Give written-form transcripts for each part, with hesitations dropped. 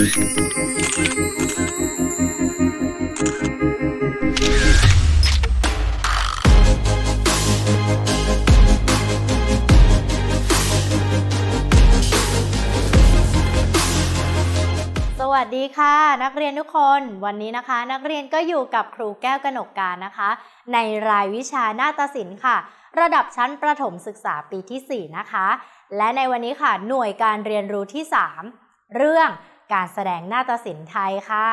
สวัสดีค่ะนักเรียนทุกคนวันนี้นะคะนักเรียนก็อยู่กับครูแก้วกนกการนะคะในรายวิชานาฏศิลป์ค่ะระดับชั้นประถมศึกษาปีที่4นะคะและในวันนี้ค่ะหน่วยการเรียนรู้ที่3เรื่องการแสดงนาฏศิลป์ไทยค่ะ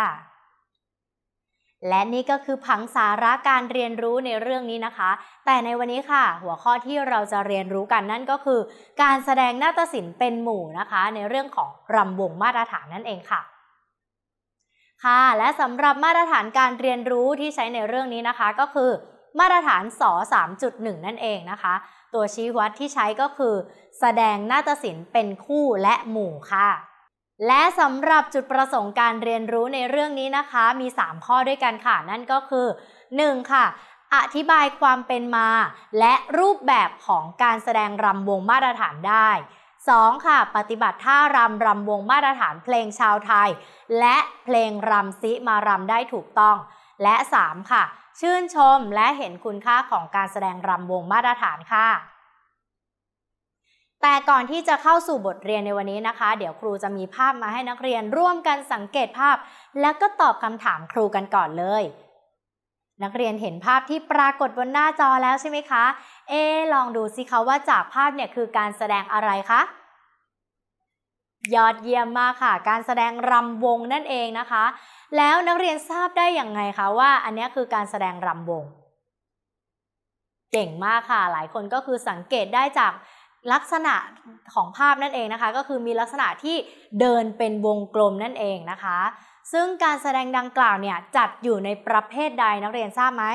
และนี่ก็คือผังสาระการเรียนรู้ในเรื่องนี้นะคะแต่ในวันนี้ค่ะหัวข้อที่เราจะเรียนรู้กันนั่นก็คือการแสดงนาฏศิลป์เป็นหมู่นะคะในเรื่องของรำวงมาตรฐานนั่นเองค่ะและสำหรับมาตรฐานการเรียนรู้ที่ใช้ในเรื่องนี้นะคะก็คือมาตรฐานส 3.1 นั่นเองนะคะตัวชี้วัดที่ใช้ก็คือแสดงนาฏศิลป์เป็นคู่และหมู่ค่ะและสำหรับจุดประสงค์การเรียนรู้ในเรื่องนี้นะคะมี3ข้อด้วยกันค่ะนั่นก็คือ1ค่ะอธิบายความเป็นมาและรูปแบบของการแสดงรำวงมาตรฐานได้2ค่ะปฏิบัติท่ารำรำวงมาตรฐานเพลงชาวไทยและเพลงรำซิมารำได้ถูกต้องและ3ค่ะชื่นชมและเห็นคุณค่าของการแสดงรำวงมาตรฐานค่ะแต่ก่อนที่จะเข้าสู่บทเรียนในวันนี้นะคะเดี๋ยวครูจะมีภาพมาให้นักเรียนร่วมกันสังเกตภาพแล้วก็ตอบคำถามครูกันก่อนเลยนักเรียนเห็นภาพที่ปรากฏบนหน้าจอแล้วใช่ไหมคะลองดูสิคะว่าจากภาพเนี่ยคือการแสดงอะไรคะยอดเยี่ยมมากค่ะการแสดงรำวงนั่นเองนะคะแล้วนักเรียนทราบได้อย่างไรคะว่าอันนี้คือการแสดงรำวงเก่งมากค่ะหลายคนก็คือสังเกตได้จากลักษณะของภาพนั่นเองนะคะก็คือมีลักษณะที่เดินเป็นวงกลมนั่นเองนะคะซึ่งการแสดงดังกล่าวเนี่ยจัดอยู่ในประเภทใดนักเรียนทราบไหม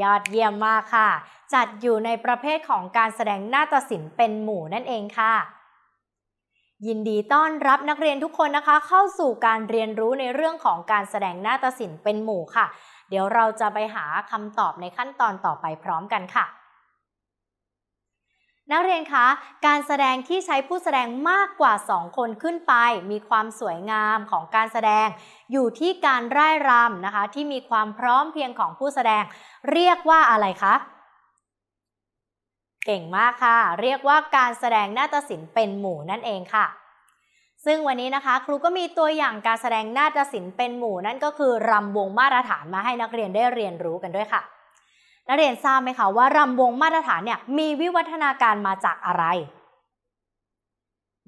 ยอดเยี่ยมมากค่ะจัดอยู่ในประเภทของการแสดงนาฏศิลป์เป็นหมู่นั่นเองค่ะยินดีต้อนรับนักเรียนทุกคนนะคะเข้าสู่การเรียนรู้ในเรื่องของการแสดงนาฏศิลป์เป็นหมู่ค่ะเดี๋ยวเราจะไปหาคำตอบในขั้นตอนต่อไปพร้อมกันค่ะนักเรียนคะการแสดงที่ใช้ผู้แสดงมากกว่า2คนขึ้นไปมีความสวยงามของการแสดงอยู่ที่การร่ายรำนะคะที่มีความพร้อมเพรียงของผู้แสดงเรียกว่าอะไรคะเก่งมากค่ะเรียกว่าการแสดงนาฏศิลป์เป็นหมู่นั่นเองค่ะซึ่งวันนี้นะคะครูก็มีตัวอย่างการแสดงนาฏศิลป์เป็นหมู่นั่นก็คือรำวงมาตรฐานมาให้นักเรียนได้เรียนรู้กันด้วยค่ะนักเรียนทราบไหมคะว่ารำวงมาตรฐานเนี่ยมีวิวัฒนาการมาจากอะไร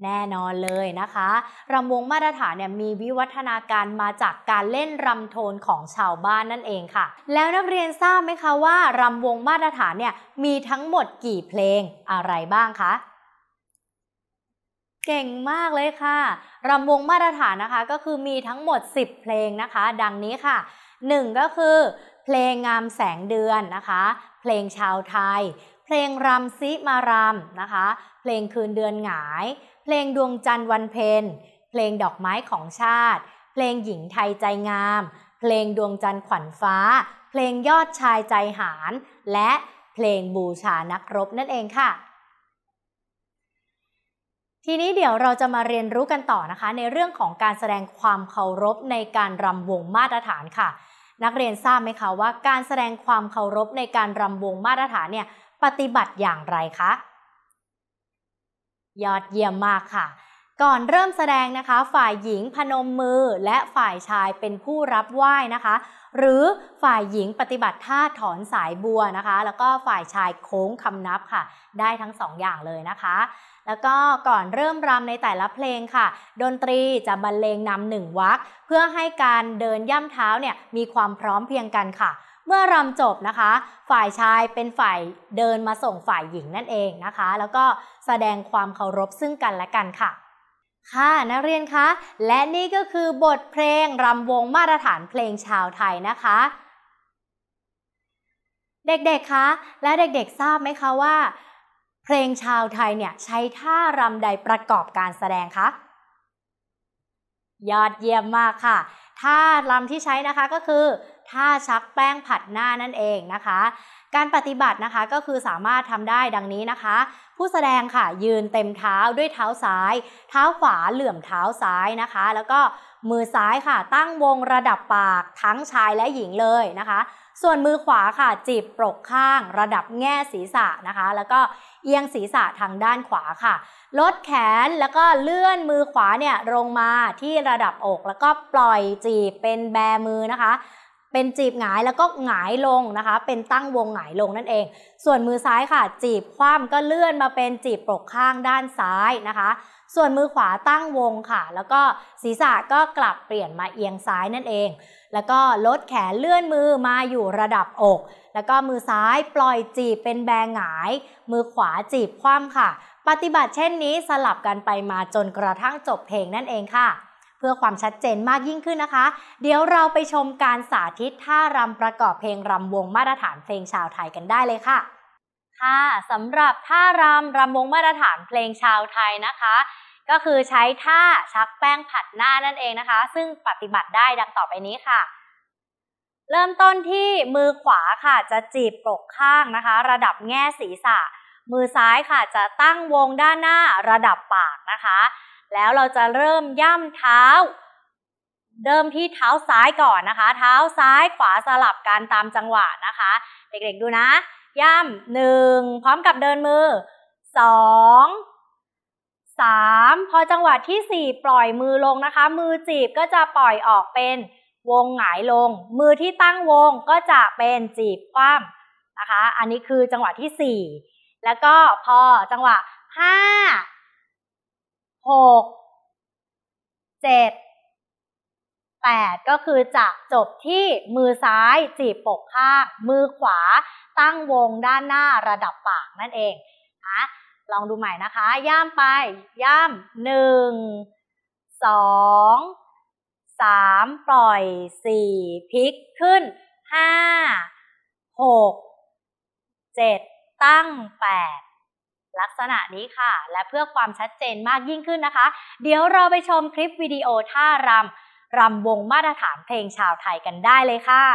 แน่นอนเลยนะคะรำวงมาตรฐานเนี่ยมีวิวัฒนาการมาจากการเล่นรำโทนของชาวบ้านนั่นเองค่ะแล้วนักเรียนทราบไหมคะว่ารำวงมาตรฐานเนี่ยมีทั้งหมดกี่เพลงอะไรบ้างคะเก่งมากเลยค่ะรำวงมาตรฐานนะคะก็คือมีทั้งหมด10เพลงนะคะดังนี้ค่ะ1ก็คือเพลงงามแสงเดือนนะคะเพลงชาวไทยเพลงรำซิมารำนะคะเพลงคืนเดือนหงายเพลงดวงจันทร์วันเพ็ญเพลงดอกไม้ของชาติเพลงหญิงไทยใจงามเพลงดวงจันทร์ขวัญฟ้าเพลงยอดชายใจหาญและเพลงบูชานักรบนั่นเองค่ะทีนี้เดี๋ยวเราจะมาเรียนรู้กันต่อนะคะในเรื่องของการแสดงความเคารพในการรำวงมาตรฐานค่ะนักเรียนทราบไหมคะว่าการแสดงความเคารพในการรำวงมาตรฐานเนี่ยปฏิบัติอย่างไรคะยอดเยี่ยมมากค่ะก่อนเริ่มแสดงนะคะฝ่ายหญิงพนมมือและฝ่ายชายเป็นผู้รับไหว้นะคะหรือฝ่ายหญิงปฏิบัติท่าถอนสายบัวนะคะแล้วก็ฝ่ายชายโค้งคำนับค่ะได้ทั้ง2 อย่างเลยนะคะแล้วก็ก่อนเริ่มรำในแต่ละเพลงค่ะดนตรีจะบรรเลงนำ1วรรคเพื่อให้การเดินย่ำเท้าเนี่ยมีความพร้อมเพรียงกันค่ะเมื่อรำจบนะคะฝ่ายชายเป็นฝ่ายเดินมาส่งฝ่ายหญิงนั่นเองนะคะแล้วก็แสดงความเคารพซึ่งกันและกันค่ะค่ะนักเรียนคะและนี่ก็คือบทเพลงรำวงมาตรฐานเพลงชาวไทยนะคะเด็กๆคะและเด็กๆทราบไหมคะว่าเพลงชาวไทยเนี่ยใช้ท่ารำใดประกอบการแสดงคะยอดเยี่ยมมากค่ะท่ารำที่ใช้นะคะก็คือ ท่าชักแป้งผัดหน้านั่นเองนะคะการปฏิบัตินะคะก็คือสามารถทำได้ดังนี้นะคะผู้แสดงค่ะยืนเต็มเท้าด้วยเท้าซ้ายเท้าขวาเหลื่อมเท้าซ้ายนะคะแล้วก็มือซ้ายค่ะตั้งวงระดับปากทั้งชายและหญิงเลยนะคะส่วนมือขวาค่ะจีบปลกข้างระดับแง่ศีรษะนะคะแล้วก็เอียงศีรษะทางด้านขวาค่ะลดแขนแล้วก็เลื่อนมือขวาเนี่ยลงมาที่ระดับอกแล้วก็ปล่อยจีบเป็นแบมือนะคะเป็นจีบหงายแล้วก็หงายลงนะคะเป็นตั้งวงหงายลงนั่นเองส่วนมือซ้ายค่ะจีบคว่ำก็เลื่อนมาเป็นจีบปลกข้างด้านซ้ายนะคะส่วนมือขวาตั้งวงค่ะแล้วก็ศีรษะก็กลับเปลี่ยนมาเอียงซ้ายนั่นเองแล้วก็ลดแขนเลื่อนมือมาอยู่ระดับอกแล้วก็มือซ้ายปล่อยจีบเป็นแบหงายมือขวาจีบคว่ำค่ะปฏิบัติเช่นนี้สลับกันไปมาจนกระทั่งจบเพลงนั่นเองค่ะเพื่อความชัดเจนมากยิ่งขึ้นนะคะเดี๋ยวเราไปชมการสาธิตท่ารำประกอบเพลงรำวงมาตรฐานเพลงชาวไทยกันได้เลยค่ะค่ะสำหรับท่ารำรำวงมาตรฐานเพลงชาวไทยนะคะก็คือใช้ท่าชักแป้งผัดหน้านั่นเองนะคะซึ่งปฏิบัติได้ดังต่อไปนี้ค่ะเริ่มต้นที่มือขวาค่ะจะจีบปลกข้างนะคะระดับแง่ศีรษะมือซ้ายค่ะจะตั้งวงด้านหน้าระดับปากนะคะแล้วเราจะเริ่มย่ำเท้าเดิมที่เท้าซ้ายก่อนนะคะเท้าซ้ายขวาสลับกันตามจังหวะนะคะเด็กๆดูนะย่ำหนึ่งพร้อมกับเดินมือสองสามพอจังหวะที่สี่ปล่อยมือลงนะคะมือจีบก็จะปล่อยออกเป็นวงหงายลงมือที่ตั้งวงก็จะเป็นจีบคว่ำนะคะอันนี้คือจังหวะที่สี่แล้วก็พอจังหวะห้าหกเจ็ดแปดก็คือจะจบที่มือซ้ายจีบปกข้างมือขวาตั้งวงด้านหน้าระดับปากนั่นเองนะลองดูใหม่นะคะย่ำไปย่ำหนึ่งสองสามปล่อยสี่พลิกขึ้นห้าหกเจ็ดตั้งแปดลักษณะนี้ค่ะและเพื่อความชัดเจนมากยิ่งขึ้นนะคะเดี๋ยวเราไปชมคลิปวิดีโอท่ารำรำวงมาตรฐานเพลงชาวไทยกันได้เลยค่ะ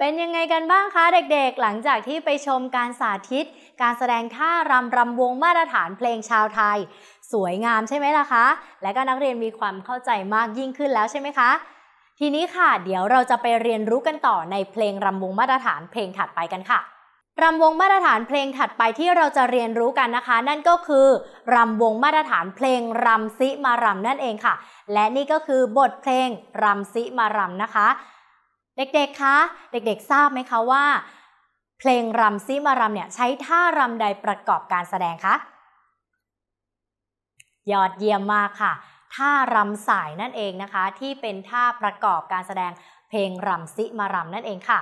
เป็นยังไงกันบ้างคะเด็กๆหลังจากที่ไปชมการสาธิตการแสดงท่ารำรำวงมาตรฐานเพลงชาวไทยสวยงามใช่ไหมล่ะคะและก็นักเรียนมีความเข้าใจมากยิ่งขึ้นแล้วใช่ไหมคะทีนี้ค่ะเดี๋ยวเราจะไปเรียนรู้กันต่อในเพลงรำวงมาตรฐานเพลงถัดไปกันค่ะรำวงมาตรฐานเพลงถัดไปที่เราจะเรียนรู้กันนะคะนั่นก็คือรำวงมาตรฐานเพลงรำซิมารำนั่นเองค่ะและนี่ก็คือบทเพลงรำซิมารำนะคะเด็กๆคะเด็กๆทราบไหมคะว่าเพลงรำซิมารำเนี่ยใช้ท่ารำใดประกอบการแสดงคะยอดเยี่ยมมากค่ะท่ารำสายนั่นเองนะคะที่เป็นท่าประกอบการแสดงเพลงรำซิมารำนั่นเองค่ะ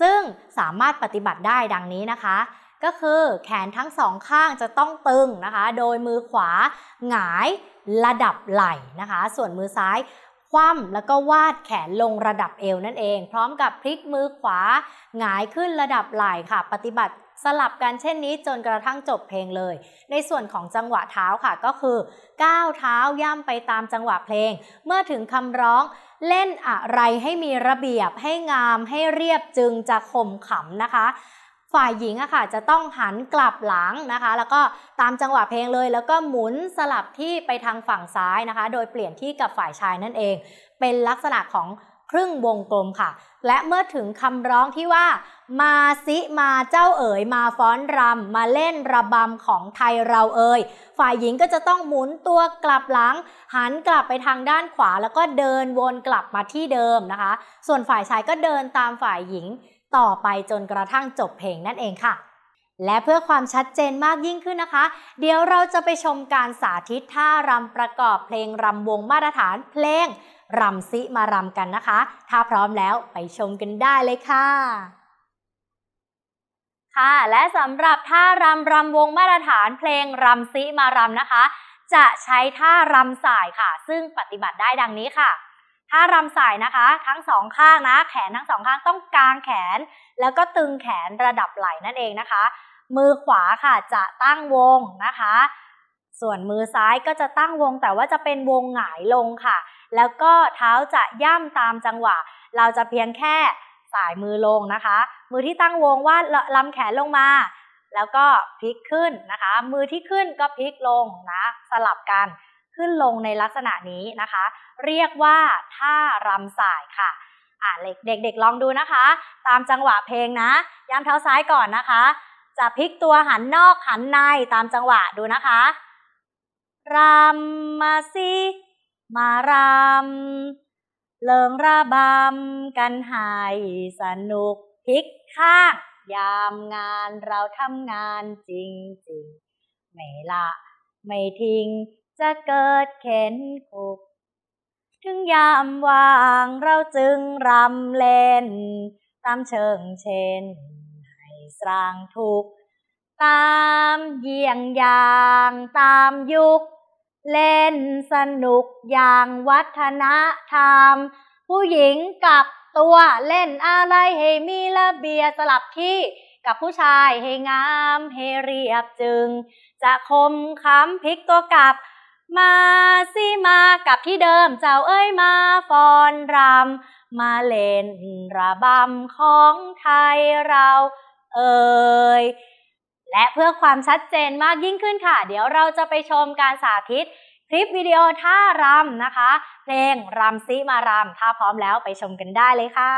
ซึ่งสามารถปฏิบัติได้ดังนี้นะคะก็คือแขนทั้งสองข้างจะต้องตึงนะคะโดยมือขวาหงายระดับไหล่นะคะส่วนมือซ้ายคว่ำแล้วก็วาดแขนลงระดับเอวนั่นเองพร้อมกับพลิกมือขวาหงายขึ้นระดับไหล่ค่ะปฏิบัติสลับกันเช่นนี้จนกระทั่งจบเพลงเลยในส่วนของจังหวะเท้าค่ะก็คือก้าวเท้าย่ำไปตามจังหวะเพลงเมื่อถึงคำร้อง เล่นอะไรให้มีระเบียบให้งามให้เรียบจึงจะคมขำนะคะฝ่ายหญิงอะค่ะจะต้องหันกลับหลังนะคะแล้วก็ตามจังหวะเพลงเลยแล้วก็หมุนสลับที่ไปทางฝั่งซ้ายนะคะโดยเปลี่ยนที่กับฝ่ายชายนั่นเองเป็นลักษณะของครึ่งวงกลมค่ะและเมื่อถึงคำร้องที่ว่ามาสิมาเจ้าเอ๋ยมาฟ้อนรำมาเล่นระบำของไทยเราเอ๋ยฝ่ายหญิงก็จะต้องหมุนตัวกลับหลังหันกลับไปทางด้านขวาแล้วก็เดินวนกลับมาที่เดิมนะคะส่วนฝ่ายชายก็เดินตามฝ่ายหญิงต่อไปจนกระทั่งจบเพลงนั่นเองค่ะและเพื่อความชัดเจนมากยิ่งขึ้นนะคะเดี๋ยวเราจะไปชมการสาธิตท่ารำประกอบเพลงรำวงมาตรฐานเพลงรำซิมารำกันนะคะถ้าพร้อมแล้วไปชมกันได้เลยค่ะค่ะและสำหรับท่ารำรำวงมาตรฐานเพลงรำซิมารำนะคะจะใช้ท่ารำสายค่ะซึ่งปฏิบัติได้ดังนี้ค่ะท่ารำสายนะคะทั้งสองข้างนะแขนทั้งสองข้างต้องกางแขนแล้วก็ตึงแขนระดับไหล่นั่นเองนะคะมือขวาค่ะจะตั้งวงนะคะส่วนมือซ้ายก็จะตั้งวงแต่ว่าจะเป็นวงหงายลงค่ะแล้วก็เท้าจะย่ำตามจังหวะเราจะเพียงแค่สายมือลงนะคะมือที่ตั้งวงว่าลำแขนลงมาแล้วก็พลิกขึ้นนะคะมือที่ขึ้นก็พลิกลงนะสลับกันขึ้นลงในลักษณะนี้นะคะเรียกว่าท่ารำสายค่ะเด็กๆลองดูนะคะตามจังหวะเพลงนะย่ำเท้าซ้ายก่อนนะคะจะพลิกตัวหันนอกหันในตามจังหวะดูนะคะรำมาสิมารำเลิงระบำกันให้สนุกพลิกข้างยามงานเราทำงานจริงๆไม่ละไม่ทิ้งจะเกิดเข็นคุกถึงยามว่างเราจึงรำเล่นตามเชิงเชนให้สร้างทุกข์ตามเยี่ยงอย่างตามยุคเล่นสนุกอย่างวัฒนธรรมผู้หญิงกับตัวเล่นอะไรให้มีระเบียบสลับที่กับผู้ชายให้งามให้เรียบจึงจะคมคำพลิกตัวกลับมาสิมากับที่เดิมเจ้าเอ้ยมาฟ้อนรำมาเล่นระบำของไทยเราเอ่ยและเพื่อความชัดเจนมากยิ่งขึ้นค่ะเดี๋ยวเราจะไปชมการสาธิตคลิปวิดีโอท่ารำนะคะเพลงรำซิมารำถ้าพร้อมแล้วไปชมกันได้เลยค่ะ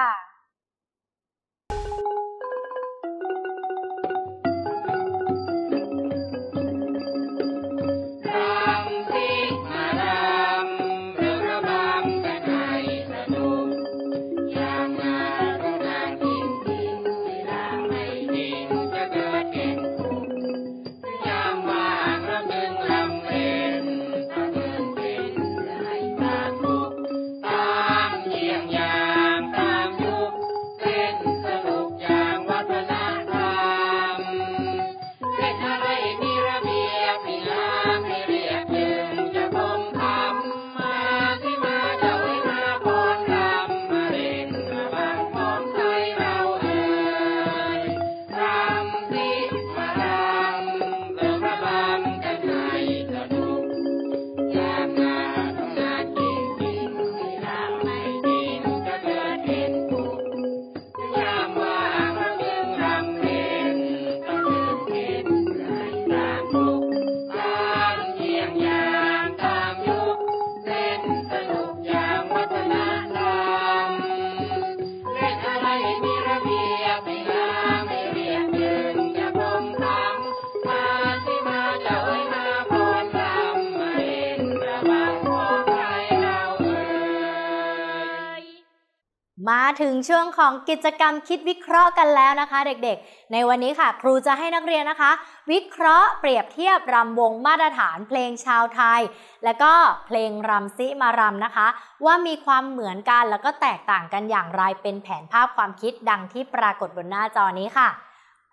มาถึงช่วงของกิจกรรมคิดวิเคราะห์กันแล้วนะคะเด็กๆในวันนี้ค่ะครูจะให้นักเรียนนะคะวิเคราะห์เปรียบเทียบรำวงมาตรฐานเพลงชาวไทยและก็เพลงรำซิมารำนะคะว่ามีความเหมือนกันแล้วก็แตกต่างกันอย่างไรเป็นแผนภาพความคิดดังที่ปรากฏบนหน้าจอนี้ค่ะ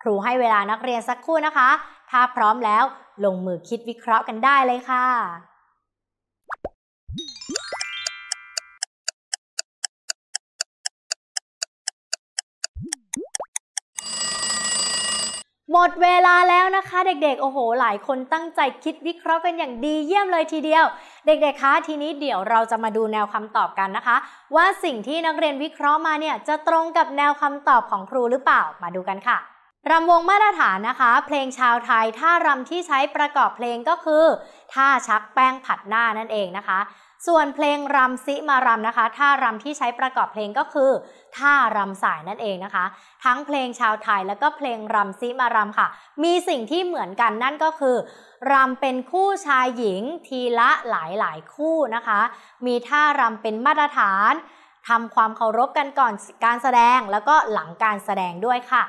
ครูให้เวลานักเรียนสักครู่นะคะถ้าพร้อมแล้วลงมือคิดวิเคราะห์กันได้เลยค่ะ หมดเวลาแล้วนะคะเด็กๆโอ้โหหลายคนตั้งใจคิดวิเคราะห์กันอย่างดีเยี่ยมเลยทีเดียวเด็กๆคะทีนี้เดี๋ยวเราจะมาดูแนวคำตอบกันนะคะว่าสิ่งที่นักเรียนวิเคราะห์มาเนี่ยจะตรงกับแนวคำตอบของครูหรือเปล่ามาดูกันค่ะรำวงมาตรฐานนะคะเพลงชาวไทยท่ารำที่ใช้ประกอบเพลงก็คือท่าชักแป้งผัดหน้านั่นเองนะคะส่วนเพลงรำซิมารำนะคะท่ารำที่ใช้ประกอบเพลงก็คือท่ารำสายนั่นเองนะคะทั้งเพลงชาวไทยแล้วก็เพลงรำซิมารำค่ะมีสิ่งที่เหมือนกันนั่นก็คือรำเป็นคู่ชายหญิงทีละหลายคู่นะคะมีท่ารำเป็นมาตรฐานทำความเคารพกันก่อนการแสดงแล้วก็หลังการแสดงด้วยค่ะ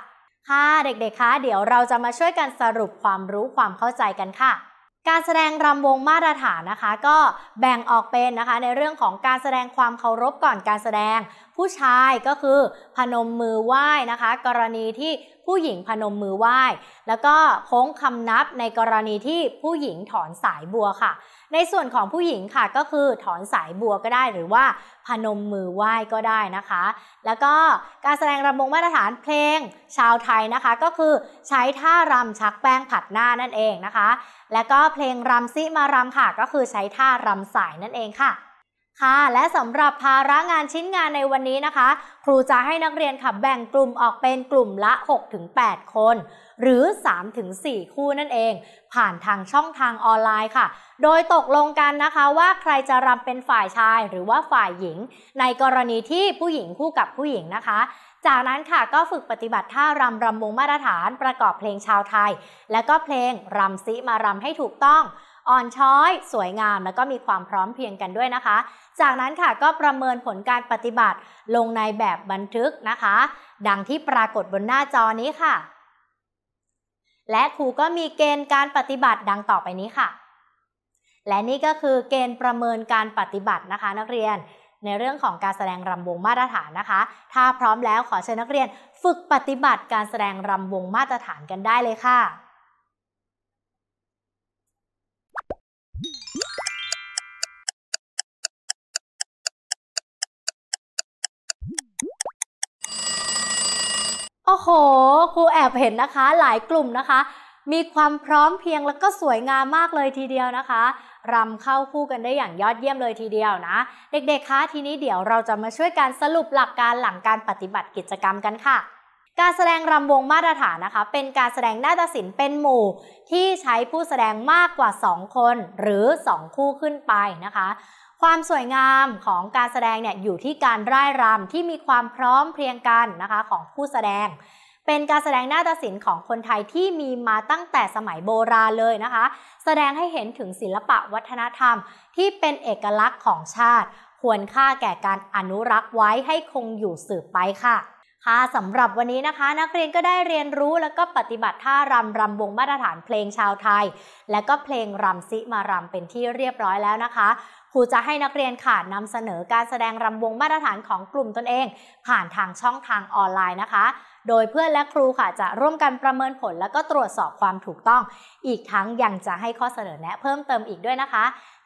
ค่ะเด็กๆคะเดี๋ยวเราจะมาช่วยกันสรุปความรู้ความเข้าใจกันค่ะการแสดงรำวงมาตรฐานนะคะก็แบ่งออกเป็นนะคะในเรื่องของการแสดงความเคารพก่อนการแสดงผู้ชายก็คือพนมมือไหว้นะคะกรณีที่ผู้หญิงพนมมือไหว้แล้วก็โค้งคำนับในกรณีที่ผู้หญิงถอนสายบัวค่ะในส่วนของผู้หญิงค่ะก็คือถอนสายบัวก็ได้หรือว่าพนมมือไหว้ก็ได้นะคะแล้วก็การแสดงรำวงมาตรฐานเพลงชาวไทยนะคะก็คือใช้ท่ารำชักแป้งผัดหน้านั่นเองนะคะแล้วก็เพลงรำซิมารำค่ะก็คือใช้ท่ารำสายนั่นเองค่ะค่ะและสำหรับภาระงานชิ้นงานในวันนี้นะคะครูจะให้นักเรียนค่ะแบ่งกลุ่มออกเป็นกลุ่มละ 6-8 คนหรือ 3-4 คู่นั่นเองผ่านทางช่องทางออนไลน์ค่ะโดยตกลงกันนะคะว่าใครจะรำเป็นฝ่ายชายหรือว่าฝ่ายหญิงในกรณีที่ผู้หญิงคู่กับผู้หญิงนะคะจากนั้นค่ะก็ฝึกปฏิบัติท่ารำวงมาตรฐานประกอบเพลงชาวไทยและก็เพลงรำซิมารำให้ถูกต้องอ่อนช้อยสวยงามแล้วก็มีความพร้อมเพรียงกันด้วยนะคะจากนั้นค่ะก็ประเมินผลการปฏิบัติลงในแบบบันทึกนะคะดังที่ปรากฏบนหน้าจอนี้ค่ะและครูก็มีเกณฑ์การปฏิบัติดังต่อไปนี้ค่ะและนี่ก็คือเกณฑ์ประเมินการปฏิบัตินะคะนักเรียนในเรื่องของการแสดงรำวงมาตรฐานนะคะถ้าพร้อมแล้วขอเชิญนักเรียนฝึกปฏิบัติการแสดงรำวงมาตรฐานกันได้เลยค่ะโอ้โหครูแอบเห็นนะคะหลายกลุ่มนะคะมีความพร้อมเพียงแล้วก็สวยงามมากเลยทีเดียวนะคะรำเข้าคู่กันได้อย่างยอดเยี่ยมเลยทีเดียวนะเด็กๆคะทีนี้เดี๋ยวเราจะมาช่วยกันสรุปหลักการหลังการปฏิบัติกิจกรรมกันค่ะการแสดงรำวงมาตรฐานนะคะเป็นการแสดงนาฏศิลป์เป็นหมู่ที่ใช้ผู้แสดงมากกว่า2คนหรือ2คู่ขึ้นไปนะคะความสวยงามของการแสดงเนี่ยอยู่ที่การร่ายรำที่มีความพร้อมเพรียงกันนะคะของผู้แสดงเป็นการแสดงนาฏศิลป์ของคนไทยที่มีมาตั้งแต่สมัยโบราณเลยนะคะแสดงให้เห็นถึงศิลปะวัฒนธรรมที่เป็นเอกลักษณ์ของชาติควรค่าแก่การอนุรักษ์ไว้ให้คงอยู่สืบไปค่ะค่ะสำหรับวันนี้นะคะนักเรียนก็ได้เรียนรู้แล้วก็ปฏิบัติท่ารำวงมาตรฐานเพลงชาวไทยและก็เพลงรำซิมารำเป็นที่เรียบร้อยแล้วนะคะครูจะให้นักเรียนค่ะนำเสนอการแสดงรำวงมาตรฐานของกลุ่มตนเองผ่านทางช่องทางออนไลน์นะคะโดยเพื่อนและครูค่ะจะร่วมกันประเมินผลแล้วก็ตรวจสอบความถูกต้องอีกทั้งยังจะให้ข้อเสนอแนะเพิ่มเติมอีกด้วยนะคะ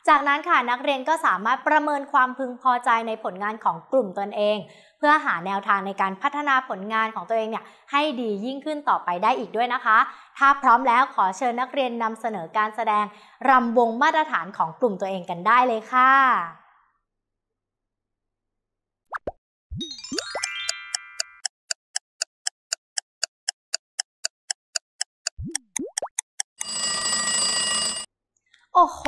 จากนั้นค่ะนักเรียนก็สามารถประเมินความพึงพอใจในผลงานของกลุ่มตนเองเพื่อหาแนวทางในการพัฒนาผลงานของตัวเองเนี่ยให้ดียิ่งขึ้นต่อไปได้อีกด้วยนะคะถ้าพร้อมแล้วขอเชิญนักเรียนนำเสนอการแสดงรำวงมาตรฐานของกลุ่มตัวเองกันได้เลยค่ะโอ้โห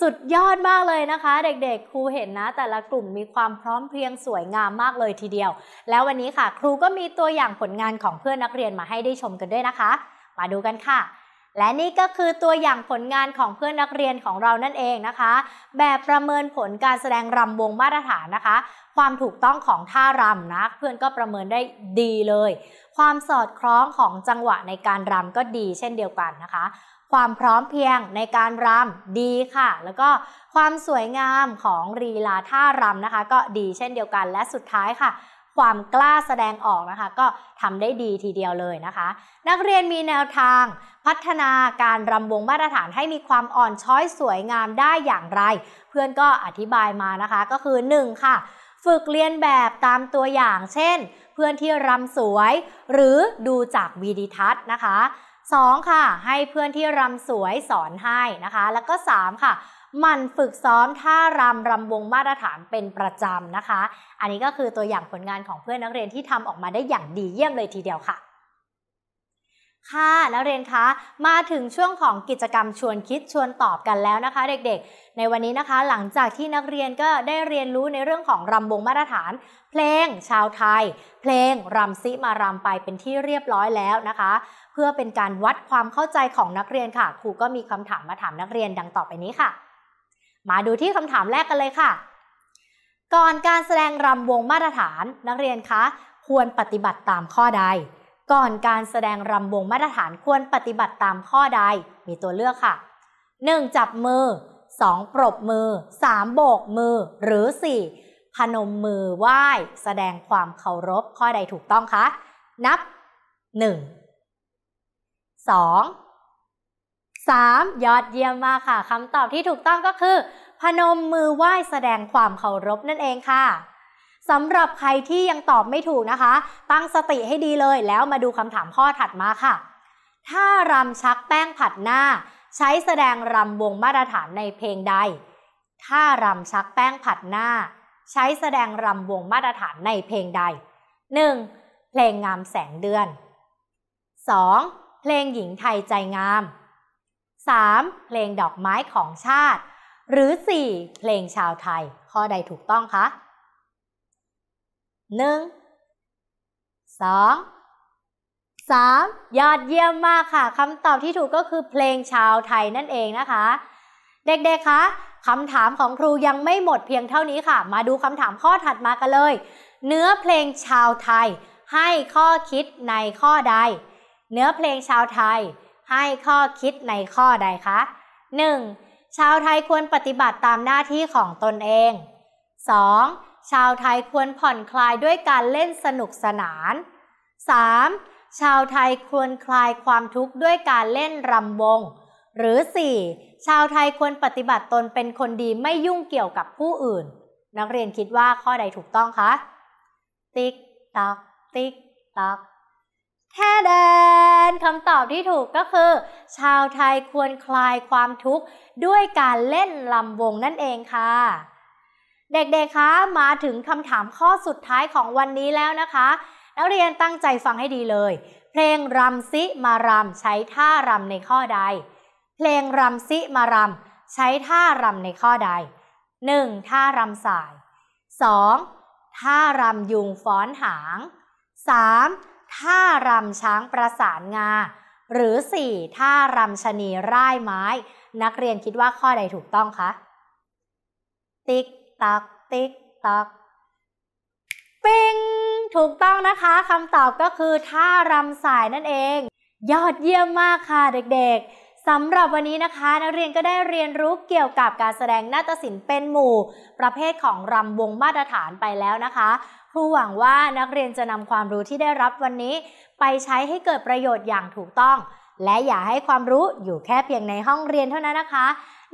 สุดยอดมากเลยนะคะเด็กๆครูเห็นนะแต่ละกลุ่มมีความพร้อมเพรียงสวยงามมากเลยทีเดียวแล้ววันนี้ค่ะครูก็มีตัวอย่างผลงานของเพื่อนนักเรียนมาให้ได้ชมกันด้วยนะคะมาดูกันค่ะและนี่ก็คือตัวอย่างผลงานของเพื่อนนักเรียนของเรานั่นเองนะคะแบบประเมินผลการแสดงรำวงมาตรฐานนะคะความถูกต้องของท่ารำนะเพื่อนก็ประเมินได้ดีเลยความสอดคล้องของจังหวะในการรำก็ดีเช่นเดียวกันนะคะความพร้อมเพรียงในการรำดีค่ะแล้วก็ความสวยงามของลีลาท่ารำนะคะก็ดีเช่นเดียวกันและสุดท้ายค่ะความกล้าแสดงออกนะคะก็ทำได้ดีทีเดียวเลยนะคะนักเรียนมีแนวทางพัฒนาการรำวงมาตรฐานให้มีความอ่อนช้อยสวยงามได้อย่างไรเพื่อนก็อธิบายมานะคะก็คือ1ค่ะ ฝึกเรียนแบบตามตัวอย่างเช่นเพื่อนที่รำสวยหรือดูจากวิดีทัศน์นะคะ2ค่ะให้เพื่อนที่รำสวยสอนให้นะคะแล้วก็3ค่ะหมั่นฝึกซ้อมท่ารำวงมาตรฐานเป็นประจำนะคะอันนี้ก็คือตัวอย่างผลงานของเพื่อนนักเรียนที่ทำออกมาได้อย่างดีเยี่ยมเลยทีเดียวค่ะค่ะนักเรียนคะมาถึงช่วงของกิจกรรมชวนคิดชวนตอบกันแล้วนะคะเด็กๆในวันนี้นะคะหลังจากที่นักเรียนก็ได้เรียนรู้ในเรื่องของรำวงมาตรฐานเพลงชาวไทยเพลงรำซิมารำไปเป็นที่เรียบร้อยแล้วนะคะเพื่อเป็นการวัดความเข้าใจของนักเรียนค่ะครูก็มีคำถามมาถามนักเรียนดังต่อไปนี้ค่ะมาดูที่คำถามแรกกันเลยค่ะก่อนการแสดงรำวงมาตรฐานนักเรียนคะควรปฏิบัติตามข้อใดก่อนการแสดงรำวงมาตรฐานควรปฏิบัติตามข้อใดมีตัวเลือกค่ะ 1. จับมือ 2. ปรบมือ 3. โบกมือหรือ 4. พนมมือไหว้แสดงความเคารพข้อใดถูกต้องคะนับ 1 23 ยอดเยี่ยมมากค่ะคำตอบที่ถูกต้องก็คือพนมมือไหว้แสดงความเคารพนั่นเองค่ะสำหรับใครที่ยังตอบไม่ถูกนะคะตั้งสติให้ดีเลยแล้วมาดูคำถามข้อถัดมาค่ะถ้ารำชักแป้งผัดหน้าใช้แสดงรำวงมาตรฐานในเพลงใดถ้ารำชักแป้งผัดหน้าใช้แสดงรำวงมาตรฐานในเพลงใด 1. เพลงงามแสงเดือน 2. เพลงหญิงไทยใจงาม3. เพลงดอกไม้ของชาติหรือ 4. เพลงชาวไทยข้อใดถูกต้องคะ 1. 2. 3. ยอดเยี่ยมมากค่ะคำตอบที่ถูกก็คือเพลงชาวไทยนั่นเองนะคะเด็กๆคะคำถามของครูยังไม่หมดเพียงเท่านี้ค่ะมาดูคำถามข้อถัดมากันเลยเนื้อเพลงชาวไทยให้ข้อคิดในข้อใดเนื้อเพลงชาวไทยให้ข้อคิดในข้อใดคะ 1. ชาวไทยควรปฏิบัติตามหน้าที่ของตนเอง 2. ชาวไทยควรผ่อนคลายด้วยการเล่นสนุกสนาน 3. ชาวไทยควรคลายความทุกข์ด้วยการเล่นรำวงหรือ 4. ชาวไทยควรปฏิบัติตนเป็นคนดีไม่ยุ่งเกี่ยวกับผู้อื่นนักเรียนคิดว่าข้อใดถูกต้องคะติ๊กตอกติ๊กตอกแท้แดนคำตอบที่ถูกก็คือชาวไทยควรคลายความทุกข์ด้วยการเล่นรำวงนั่นเองค่ะเด็กๆคะมาถึงคำถามข้อสุดท้ายของวันนี้แล้วนะคะนักเรียนตั้งใจฟังให้ดีเลยเพลงรำซิมารำใช้ท่ารำในข้อใดเพลงรำซิมารำใช้ท่ารำในข้อใด 1. ท่ารำสาย 2. ท่ารำยุงฟ้อนหาง 3.ท่ารำช้างประสานงาหรือ 4. ท่ารำชะนีร่ายไม้นักเรียนคิดว่าข้อใดถูกต้องคะติ๊กตักติ๊กตักปิ้งถูกต้องนะคะคำตอบก็คือท่ารำสายนั่นเองยอดเยี่ยมมากค่ะเด็กๆสำหรับวันนี้นะคะนักเรียนก็ได้เรียนรู้เกี่ยวกับการแสดงนาฏศิลป์เป็นหมู่ประเภทของรำวงมาตรฐานไปแล้วนะคะครูหวังว่านักเรียนจะนำความรู้ที่ได้รับวันนี้ไปใช้ให้เกิดประโยชน์อย่างถูกต้องและอย่าให้ความรู้อยู่แค่เพียงในห้องเรียนเท่านั้นนะคะ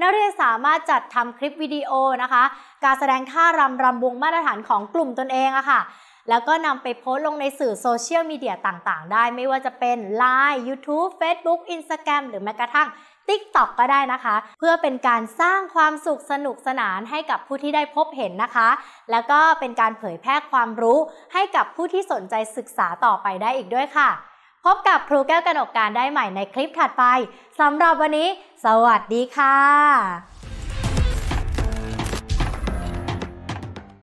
นักเรียนสามารถจัดทำคลิปวิดีโอนะคะการแสดงท่ารำวงมาตรฐานของกลุ่มตนเองอะค่ะแล้วก็นำไปโพสต์ลงในสื่อโซเชียลมีเดียต่างๆได้ไม่ว่าจะเป็น LINE YouTube Facebook Instagram หรือแม้กระทั่ง TikTok ก็ได้นะคะเพื่อเป็นการสร้างความสุขสนุกสนานให้กับผู้ที่ได้พบเห็นนะคะแล้วก็เป็นการเผยแพร่ความรู้ให้กับผู้ที่สนใจศึกษาต่อไปได้อีกด้วยค่ะพบกับครูแก้วกนกการได้ใหม่ในคลิปถัดไปสำหรับวันนี้สวัสดีค่ะ